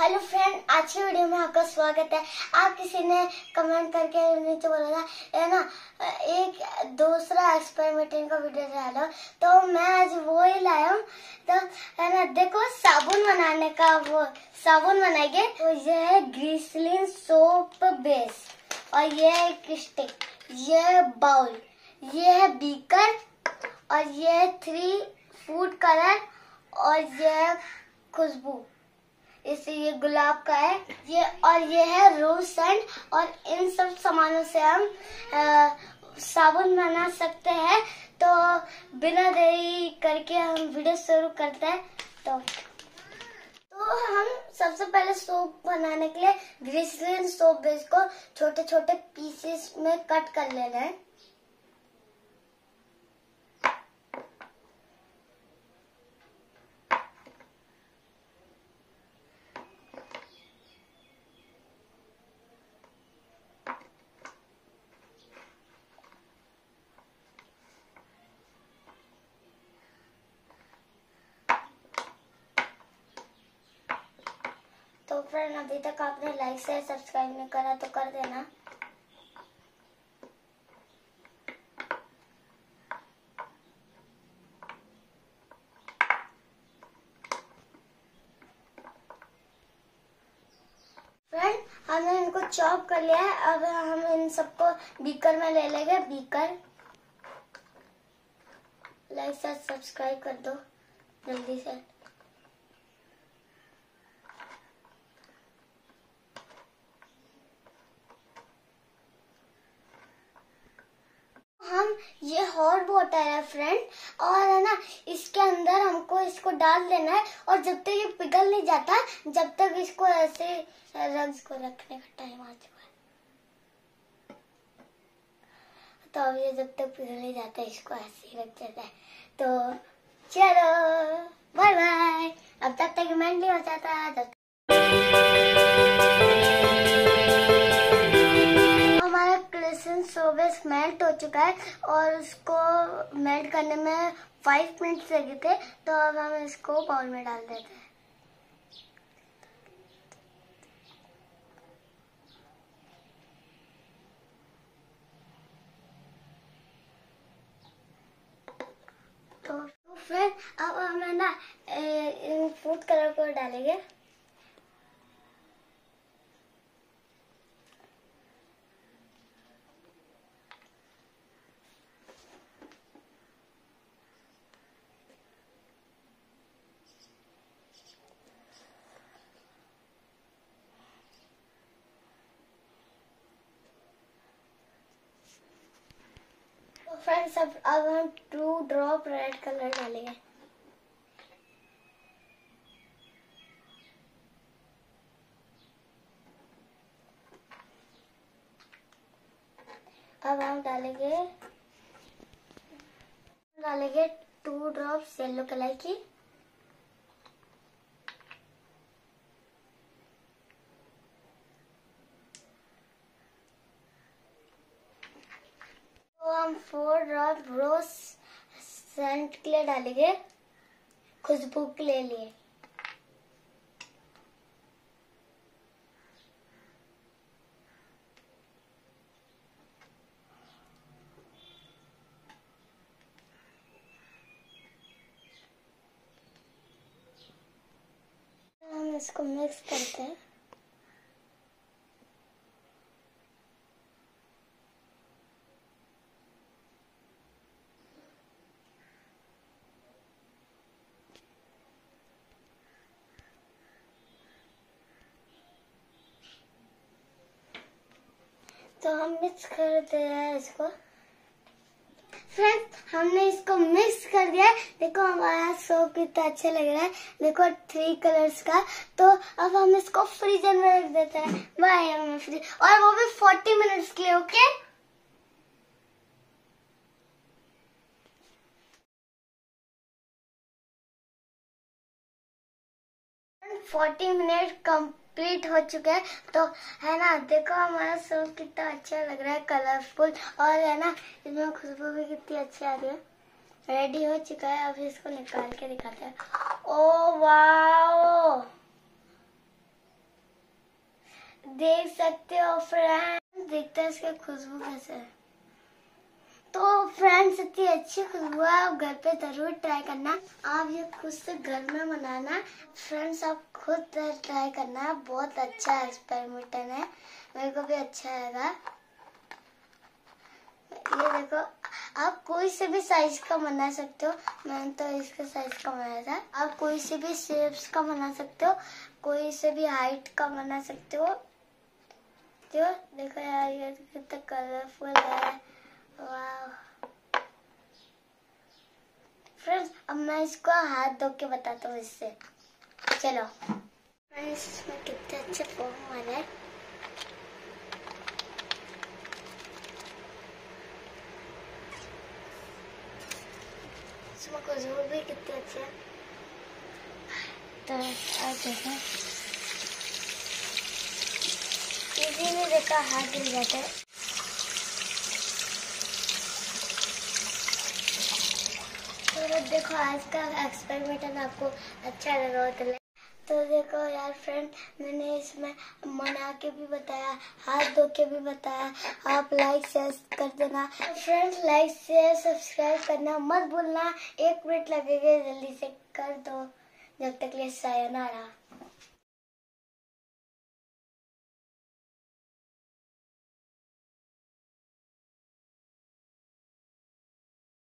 Hello friend, आज की video में आपका स्वागत है। आप किसी ने कमेंट करके नीचे बोला था है ना, एक दूसरा एक्सपेरिमेंटिंग का वीडियो डालो, तो मैं आज वो ही लाया हूँ। तो है ना, देखो साबुन बनाने का, वो साबुन बनाएंगे। तो ये है ग्लिसरीन सोप बेस, और ये है एक स्टिक, ये है बाउल, ये है बीकर, और ये है 3 फूड कलर, और ये है खुशबू, इससे ये गुलाब का है ये, और ये है रोज सेंट। और इन सब सामानों से हम साबुन बना सकते हैं। तो बिना देरी करके हम वीडियो शुरू करते हैं। तो हम सबसे पहले सोप बनाने के लिए ग्लिसरीन सोप बेस को छोटे छोटे पीसेस में कट कर लेना है। तो फ्रेंड, अभी तक आपने लाइक शेयर सब्सक्राइब नहीं करा तो कर देना। फ्रेंड, हमने इनको चॉप कर लिया है। अब हम इन सबको बीकर में ले लेंगे। बीकर, लाइक शेयर सब्सक्राइब कर दो जल्दी से। ये हॉट वाटर है फ्रेंड, और है ना, इसके अंदर हमको इसको डाल देना है। और जब तक ये पिघल नहीं जाता, जब तक इसको ऐसे रखने का टाइम आ चुका है। तो अब ये जब तक पिघल नहीं जाता, इसको ऐसे ही रख देता है। तो चलो, बाय बाय। अब तक मेंट नहीं हो जाता तब सोबेस मेल्ट हो चुका है, और उसको मेल्ट करने में 5 मिनट्स लगे थे। तो अब हम इसको बाउल में डाल देते हैं। तो फिर अब हम है ना इन फूड कलर को डालेंगे। फ्रेंड्स, अब हम 2 ड्रॉप रेड कलर डालेंगे। अब हम डालेंगे 2 ड्रॉप्स येलो कलर की। तो हम 4 ड्रॉप रोज सेंट के लिए डालेंगे, खुशबू के लिए। हम इसको मिक्स करते हैं। तो हम मिक्स कर दे रहे हैं इसको। फ्रेंड्स, हमने इसको मिक्स कर दिया है। देखो हमारा सोप कितना अच्छा लग रहा है। देखो 3 कलर्स का। तो अब हम इसको फ्रीजर में रख देते हैं। बाय, हमें फ्रीज, और वो भी 40 मिनट्स के लिए। ओके, फ्रेंड 40 मिनट कम हो चुके हैं। तो है ना, देखो हमारा सोप कितना अच्छा लग रहा है, कलरफुल, और है ना इसमें खुशबू भी कितनी अच्छी आ रही है। रेडी हो चुका है। अब इसको निकाल के दिखाते हैं। ओ वाओ, देख सकते हो फ्रेंड्स, देखते हैं इसका खुशबू कैसा है। तो फ्रेंड्स इतनी अच्छी खुशबू है, आप घर पे जरूर ट्राई करना। आप ये खुद से घर में बनाना फ्रेंड्स, आप खुद ट्राई करना, बहुत अच्छा एक्सपेरिमेंट है, मेरे को भी अच्छा आएगा। ये देखो, आप कोई से भी साइज का बना सकते हो, मैंने तो इसके साइज का बनाया था। आप कोई से भी शेप्स का बना सकते हो, कोई से भी हाइट का बना सकते हो। जो देखो यार, ये कितना कलरफुल है, वाह फ्रेंड्स। अब मैं इसको हाथ धो के बताता हूँ इससे। चलो फ्रेंड्स, इसमें कितना अच्छा फोम बना है। इसमें खुशबू भी कितनी अच्छी है। तो आप देखो, इजीली देखा हाथ गिर जाता है। तो देखो आज का एक्सपेरिमेंट आपको अच्छा लगा हो तो। तो देखो यार फ्रेंड, मैंने इसमें बना के भी बताया, हाथ धो के भी बताया। आप लाइक शेयर कर देना फ्रेंड्स, लाइक शेयर सब्सक्राइब करना मत भूलना। 1 मिनट लगेगा, जल्दी से कर दो। जब तक के लिए सायोनारा।